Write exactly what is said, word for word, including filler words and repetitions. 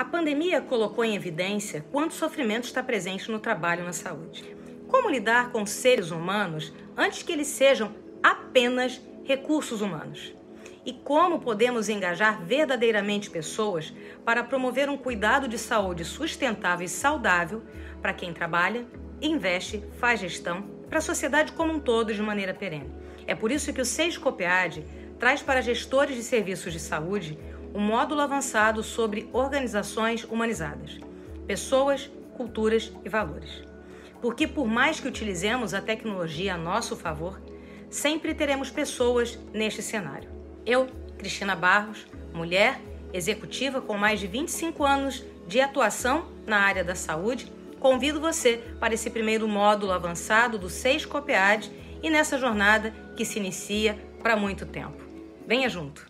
A pandemia colocou em evidência quanto sofrimento está presente no trabalho e na saúde. Como lidar com seres humanos antes que eles sejam apenas recursos humanos? E como podemos engajar verdadeiramente pessoas para promover um cuidado de saúde sustentável e saudável para quem trabalha, investe, faz gestão, para a sociedade como um todo de maneira perene. É por isso que o CEAHS COPPEAD traz para gestores de serviços de saúde um módulo avançado sobre organizações humanizadas, pessoas, culturas e valores. Porque por mais que utilizemos a tecnologia a nosso favor, sempre teremos pessoas neste cenário. Eu, Chrystina Barros, mulher, executiva com mais de vinte e cinco anos de atuação na área da saúde, convido você para esse primeiro módulo avançado do CEAHS COPPEAD e nessa jornada que se inicia para muito tempo. Venha junto!